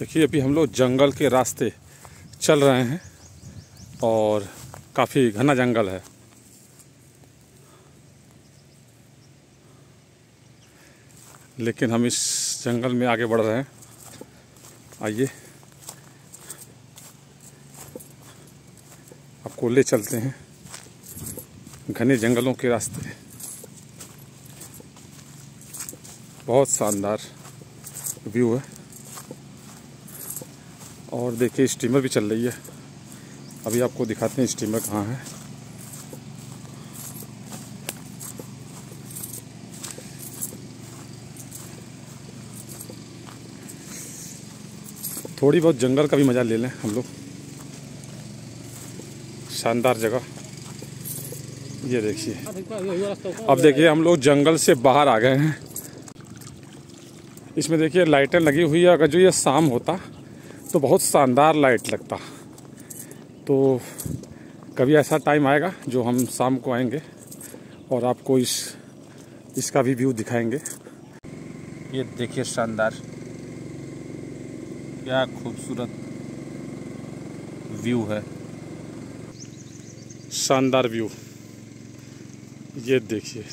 देखिए अभी हम लोग जंगल के रास्ते चल रहे हैं और काफ़ी घना जंगल है। लेकिन हम इस जंगल में आगे बढ़ रहे हैं। आइए आपको ले चलते हैं घने जंगलों के रास्ते। बहुत शानदार व्यू है। और देखिए स्टीमर भी चल रही है। अभी आपको दिखाते हैं स्टीमर कहाँ है। थोड़ी बहुत जंगल का भी मज़ा ले लें हम लोग। शानदार जगह ये देखिए। अब देखिए हम लोग जंगल से बाहर आ गए हैं। इसमें देखिए लाइटें लगी हुई है। अगर जो ये शाम होता तो बहुत शानदार लाइट लगता। तो कभी ऐसा टाइम आएगा जो हम शाम को आएंगे और आपको इसका भी व्यू दिखाएंगे। ये देखिए शानदार, क्या खूबसूरत व्यू है, शानदार व्यू। ये देखिए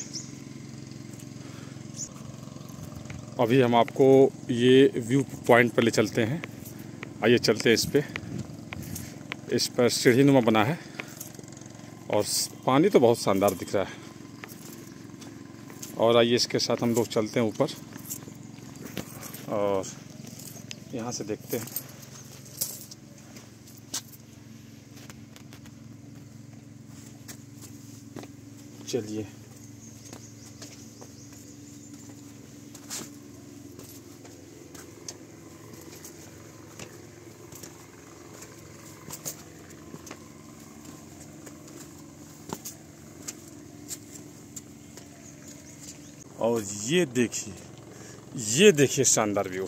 अभी हम आपको ये व्यू पॉइंट पर ले चलते हैं। आइए चलते हैं इस पर सीढ़ी नुमा बना है और पानी तो बहुत शानदार दिख रहा है। और आइए इसके साथ हम लोग चलते हैं ऊपर और यहाँ से देखते हैं। चलिए और ये देखिए शानदार व्यू,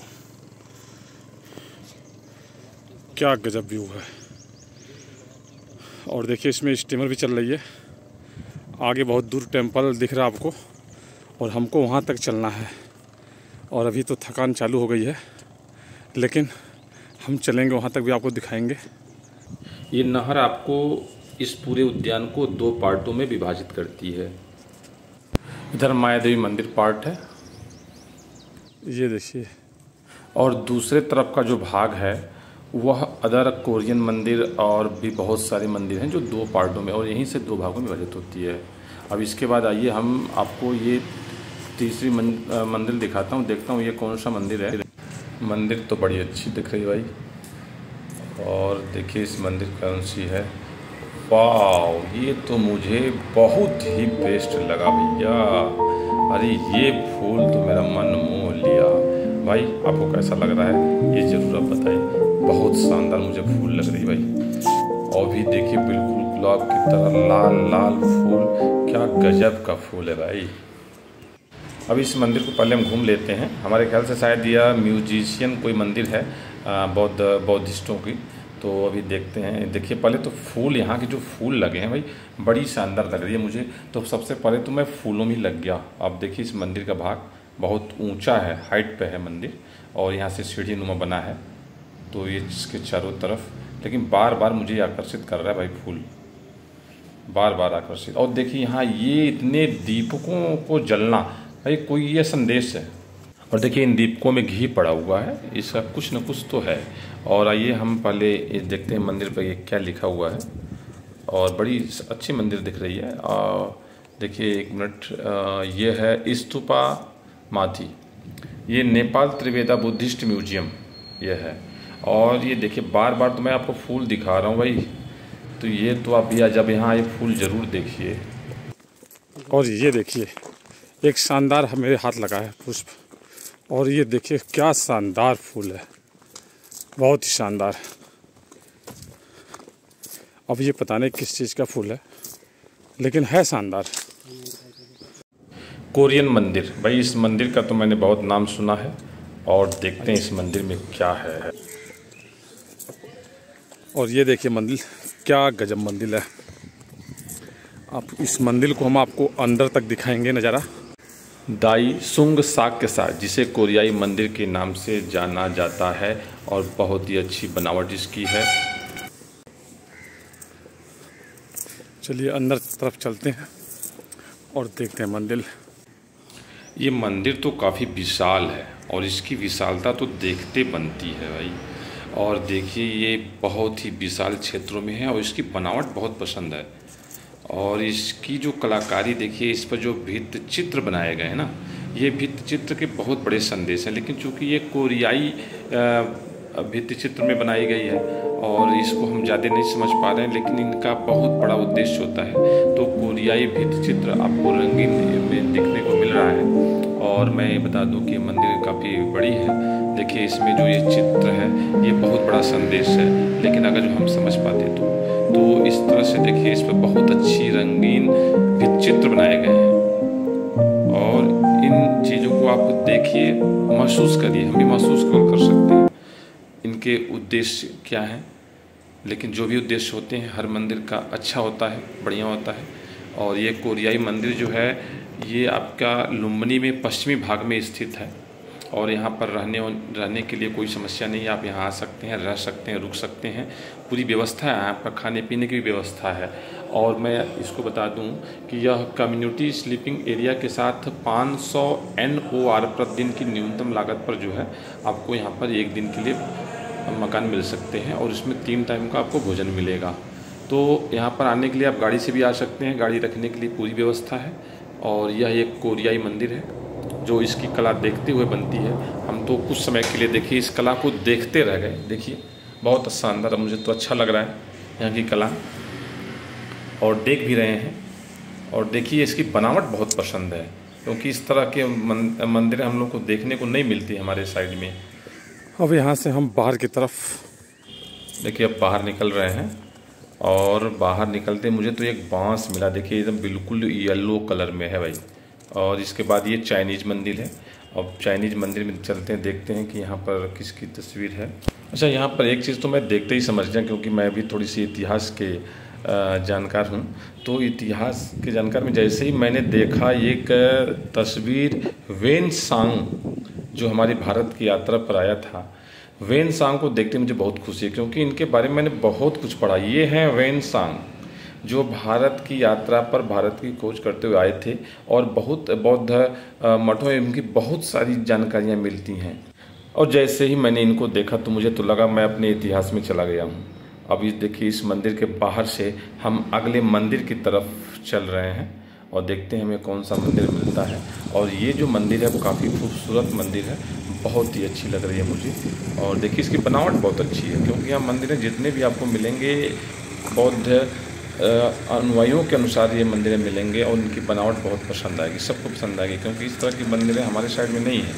क्या गजब व्यू है। और देखिए इसमें स्टीमर भी चल रही है। आगे बहुत दूर टेम्पल दिख रहा है आपको और हमको वहाँ तक चलना है। और अभी तो थकान चालू हो गई है लेकिन हम चलेंगे, वहाँ तक भी आपको दिखाएंगे। ये नहर आपको इस पूरे उद्यान को दो पार्टों में विभाजित करती है। इधर माया देवी मंदिर पार्ट है ये देखिए, और दूसरे तरफ का जो भाग है वह अदर कोरियन मंदिर और भी बहुत सारे मंदिर हैं जो दो पार्टों में और यहीं से दो भागों में विभाजित होती है। अब इसके बाद आइए हम आपको ये तीसरी मंदिर दिखाता हूँ, देखता हूँ ये कौन सा मंदिर है। मंदिर तो बड़ी अच्छी दिख रही भाई, और देखिए इस मंदिर कौन सी है। वाह, ये तो मुझे बहुत ही बेस्ट लगा भैया। अरे ये फूल तो मेरा मन मोह लिया भाई। आपको कैसा लग रहा है ये ज़रूर आप बताइए। बहुत शानदार मुझे फूल लग रही भाई। और भी देखिए बिल्कुल गुलाब की तरह लाल लाल फूल, क्या गजब का फूल है भाई। अब इस मंदिर को पहले हम घूम लेते हैं। हमारे ख्याल से शायद यह म्यूजिशियन कोई मंदिर है बौद्धिस्टों की, तो अभी देखते हैं। देखिए पहले तो फूल, यहाँ के जो फूल लगे हैं भाई बड़ी शानदार लग रही है मुझे तो। सबसे पहले तो मैं फूलों में लग गया। अब देखिए इस मंदिर का भाग बहुत ऊंचा है, हाइट पे है मंदिर और यहाँ से सीढ़ी नुमा बना है तो ये इसके चारों तरफ। लेकिन बार बार मुझे आकर्षित कर रहा है भाई फूल, बार बार आकर्षित। और देखिए यहाँ ये इतने दीपकों को जलना भाई, कोई ये संदेश है। और देखिए इन दीपकों में घी पड़ा हुआ है, इसका कुछ न कुछ तो है। और आइए हम पहले देखते हैं मंदिर पर ये क्या लिखा हुआ है। और बड़ी अच्छी मंदिर दिख रही है। और देखिए एक मिनट, ये है स्तूपा माथी, ये नेपाल त्रिवेदा बुद्धिस्ट म्यूजियम ये है। और ये देखिए बार बार तो मैं आपको फूल दिखा रहा हूँ भाई, तो ये तो आप भी जब यहाँ ये फूल ज़रूर देखिए। और ये देखिए एक शानदार मेरे हाथ लगा है पुष्प, और ये देखिए क्या शानदार फूल है, बहुत ही शानदार। अब ये पता नहीं किस चीज़ का फूल है लेकिन है शानदार। कोरियन मंदिर भाई, इस मंदिर का तो मैंने बहुत नाम सुना है। और देखते हैं इस मंदिर में क्या है। और ये देखिए मंदिर, क्या गजब मंदिर है। आप इस मंदिर को हम आपको अंदर तक दिखाएंगे नज़ारा। दाई सुंग शाक्य सा, जिसे कोरियाई मंदिर के नाम से जाना जाता है और बहुत ही अच्छी बनावट इसकी है। चलिए अंदर तरफ चलते हैं और देखते हैं मंदिर। ये मंदिर तो काफ़ी विशाल है और इसकी विशालता तो देखते बनती है भाई। और देखिए ये बहुत ही विशाल क्षेत्रों में है और इसकी बनावट बहुत पसंद है। और इसकी जो कलाकारी देखिए, इस पर जो भित्त चित्र बनाए गए हैं ना, ये भित्त चित्र के बहुत बड़े संदेश हैं, लेकिन चूंकि ये कोरियाई भित्त चित्र में बनाई गई है और इसको हम ज़्यादा नहीं समझ पा रहे हैं, लेकिन इनका बहुत बड़ा उद्देश्य होता है। तो कोरियाई भित्त चित्र आपको रंगीन में देखने को मिल रहा है। और मैं बता दूं कि मंदिर काफ़ी बड़ी है। देखिए इसमें जो ये चित्र है ये बहुत बड़ा संदेश है, लेकिन अगर जो हम समझ पाते तो इस तरह से देखिए इस पर बहुत अच्छी रंगीन चित्र बनाए गए हैं। और इन चीज़ों को आप देखिए, महसूस करिए, हम भी महसूस कर सकते हैं इनके उद्देश्य क्या हैं। लेकिन जो भी उद्देश्य होते हैं हर मंदिर का अच्छा होता है, बढ़िया होता है। और ये कोरियाई मंदिर जो है ये आपका लुम्बिनी में पश्चिमी भाग में स्थित है और यहाँ पर रहने के लिए कोई समस्या नहीं है। आप यहाँ आ सकते हैं, रह सकते हैं, रुक सकते हैं, पूरी व्यवस्था है। यहाँ पर खाने पीने की भी व्यवस्था है। और मैं इसको बता दूं कि यह कम्युनिटी स्लीपिंग एरिया के साथ 500 NOR प्रतिदिन की न्यूनतम लागत पर जो है आपको यहाँ पर एक दिन के लिए मकान मिल सकते हैं और इसमें 3 टाइम का आपको भोजन मिलेगा। तो यहाँ पर आने के लिए आप गाड़ी से भी आ सकते हैं, गाड़ी रखने के लिए पूरी व्यवस्था है। और यह एक कोरियाई मंदिर है जो इसकी कला देखते हुए बनती है। हम तो कुछ समय के लिए देखिए इस कला को देखते रह गए। देखिए बहुत शानदार, मुझे तो अच्छा लग रहा है यहाँ की कला और देख भी रहे हैं। और देखिए इसकी बनावट बहुत पसंद है, क्योंकि इस तरह के मंदिर हम लोग को देखने को नहीं मिलती हमारे साइड में। अब यहाँ से हम बाहर की तरफ देखिए अब बाहर निकल रहे हैं और बाहर निकलते मुझे तो एक बांस मिला। देखिए एकदम बिल्कुल येलो कलर में है भाई। और इसके बाद ये चाइनीज़ मंदिर है। अब चाइनीज़ मंदिर में चलते हैं, देखते हैं कि यहाँ पर किसकी तस्वीर है। अच्छा, यहाँ पर एक चीज़ तो मैं देखते ही समझ गया, क्योंकि मैं भी थोड़ी सी इतिहास के जानकार हूँ। तो इतिहास के जानकार में जैसे ही मैंने देखा एक तस्वीर वेनसांग, जो हमारे भारत की यात्रा पर आया था, वेनसांग को देखते मुझे बहुत खुशी है, क्योंकि इनके बारे में मैंने बहुत कुछ पढ़ा। ये हैं वेनसांग, जो भारत की यात्रा पर भारत की खोज करते हुए आए थे और बहुत बौद्ध मठों में इनकी बहुत सारी जानकारियाँ मिलती हैं। और जैसे ही मैंने इनको देखा तो मुझे तो लगा मैं अपने इतिहास में चला गया हूँ। अब ये देखिए इस मंदिर के बाहर से हम अगले मंदिर की तरफ चल रहे हैं और देखते हैं हमें कौन सा मंदिर मिलता है। और ये जो मंदिर है वो काफ़ी खूबसूरत मंदिर है, बहुत ही अच्छी लग रही है मुझे। और देखिए इसकी बनावट बहुत अच्छी है, क्योंकि यहाँ मंदिरें जितने भी आपको मिलेंगे बौद्ध अनुयायियों के अनुसार ये मंदिरें मिलेंगे और उनकी बनावट बहुत पसंद आएगी, सबको पसंद आएगी, क्योंकि इस तरह की मंदिरें हमारे साइड में नहीं हैं।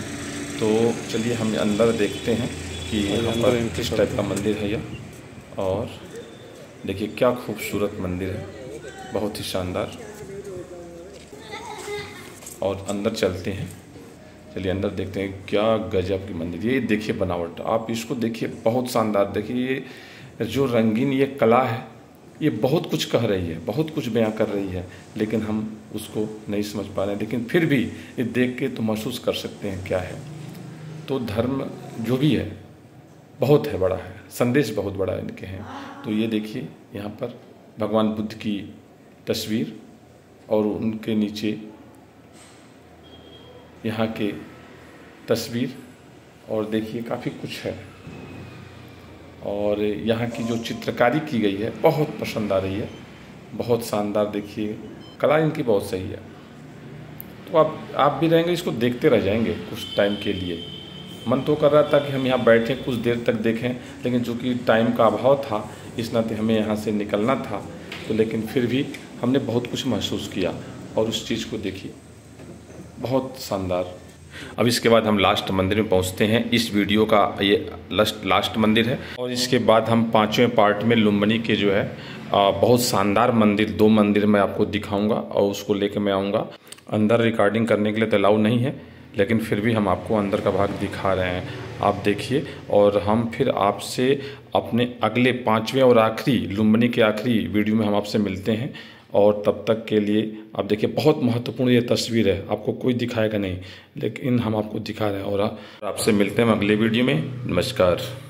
तो चलिए हम अंदर देखते हैं कि यहाँ पर किस टाइप का मंदिर है यह। और देखिए क्या खूबसूरत मंदिर है, बहुत ही शानदार। और अंदर चलते हैं, चलिए अंदर देखते हैं। क्या गजब की मंदिर, ये देखिए बनावट, आप इसको देखिए, बहुत शानदार। देखिए ये जो रंगीन ये कला है ये बहुत कुछ कह रही है, बहुत कुछ बयां कर रही है, लेकिन हम उसको नहीं समझ पा रहे हैं। लेकिन फिर भी ये देख के तो महसूस कर सकते हैं क्या है। तो धर्म जो भी है बहुत है, बड़ा है, संदेश बहुत बड़ा इनके हैं। तो ये देखिए यहाँ पर भगवान बुद्ध की तस्वीर और उनके नीचे यहाँ के तस्वीर, और देखिए काफ़ी कुछ है। और यहाँ की जो चित्रकारी की गई है बहुत पसंद आ रही है, बहुत शानदार। देखिए कला इनकी बहुत सही है। तो आप भी रहेंगे इसको देखते रह जाएंगे कुछ टाइम के लिए। मन तो कर रहा था कि हम यहाँ बैठें कुछ देर तक देखें, लेकिन चूँकि टाइम का अभाव था इस नाते हमें यहाँ से निकलना था। तो लेकिन फिर भी हमने बहुत कुछ महसूस किया और उस चीज़ को देखिए, बहुत शानदार। अब इसके बाद हम लास्ट मंदिर में पहुंचते हैं। इस वीडियो का ये लास्ट मंदिर है। और इसके बाद हम 5वें पार्ट में लुम्बिनी के जो है बहुत शानदार मंदिर, 2 मंदिर मैं आपको दिखाऊंगा और उसको लेके मैं आऊंगा। अंदर रिकॉर्डिंग करने के लिए तो अलाउ नहीं है, लेकिन फिर भी हम आपको अंदर का भाग दिखा रहे हैं, आप देखिए। और हम फिर आपसे अपने अगले 5वें और आखिरी लुम्बिनी के आखिरी वीडियो में हम आपसे मिलते हैं। और तब तक के लिए आप देखिए बहुत महत्वपूर्ण ये तस्वीर है, आपको कोई दिखाएगा नहीं लेकिन हम आपको दिखा रहे हैं। और आपसे मिलते हैं अगले वीडियो में। नमस्कार।